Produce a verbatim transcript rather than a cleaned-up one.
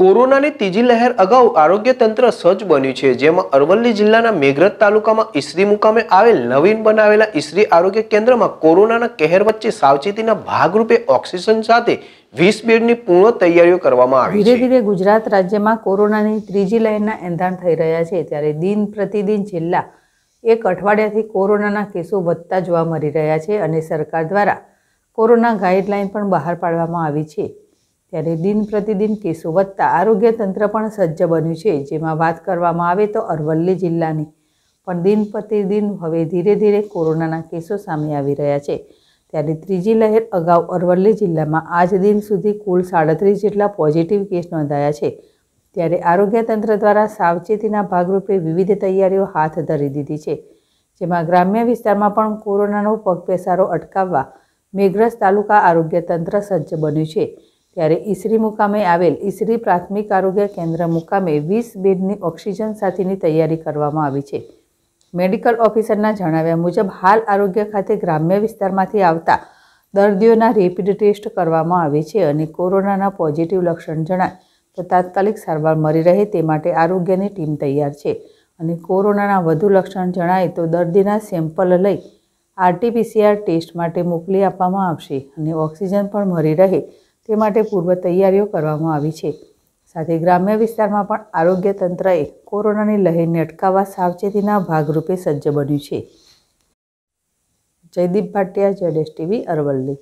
Corona ने तीजी लहर अगाऊ आरोग्य तंत्र सज्ज बन्यु छे। जेमां अरवल्ली जिल्लाना मेघरज तालुकामां ईसरी मुकामे आवेल नवीन बनावेला ईसरी आरोग्य केंद्रमां कोरोनाना कहर वच्चे सावचेतीना भागरूपे ऑक्सिजन साथे વીસ બેડની પૂર્ણ તૈયારીઓ કરવામાં આવી છે। ધીરે ધીરે ગુજરાત રાજ્યમાં કોરોનાની ત્રીજી લહેરના એંધાણ થઈ રહ્યા છે, ત્યારે દિન પ્રતિદિન છેલ્લા એક અઠવાડિયાથી કોરોનાના કેસો વધતા જોવા મળી રહ્યા છે અને સરકાર દ્વારા કોરોના ગાઈડલાઈન પણ બહાર પાડવામાં આવી છે, ત્યારે દિન પ્રતિદિન કેસો વધતા આરોગ્ય તંત્ર પણ સજ્જ બન્યું છે। જેમાં વાત કરવામાં આવે તો અરવલ્લી જિલ્લાની પણ દિન પ્રતિદિન હવે ધીરે ધીરે કોરોનાના કેસો સામે આવી રહ્યા છે, त्यारे तीजी लहर अगाऊ अरवली जिल्ला में आज दिन सुधी कुल साड़ीस जेटला पॉजिटिव केस नोंधाया है, त्यारे आरोग्य तंत्र द्वारा सावचेतीना भागरूपे विविध तैयारीओ हाथ धरी दीधी है। जेमां ग्राम्य विस्तार में पण कोरोनानो पगपेसारो अटकाववा मेघरज तालुका आरोग्य तंत्र सज्ज बन्युं छे। त्यारे ईसरी मुकामे आवेल ईसरी प्राथमिक आरोग्य केन्द्र मुकामे वीस बेडनी ऑक्सिजन साथेनी तैयारी करवामां आवी छे। मेडिकल ऑफिसरना जणाव्या मुजब हाल आरोग्य खाते ग्राम्य विस्तारमांथी आवता दर्दीओना रेपिड टेस्ट करवामां आवे छे अने कोरोनाना पॉजिटिव लक्षण जणाय तो तात्कालिक सारवार मळी रहे ते माटे आरोग्यनी टीम तैयार छे अने कोरोनाना वधु लक्षण जणाय तो दर्दीना सैम्पल लई आरटीपीसीआर टेस्ट माटे मोकली आपवामां आवशे अने ऑक्सिजन पण मळी रहे ते माटे पूर्व तैयारीओ करवामां आवी छे। साथे ग्राम्य विस्तार में पण आरोग्य तंत्रए कोरोना नी लहरने अटकाववा सावचेतीना भागरूपे सज्ज बन्युं छे। Jaydeep Bhatia, Z S TV, Aravalli.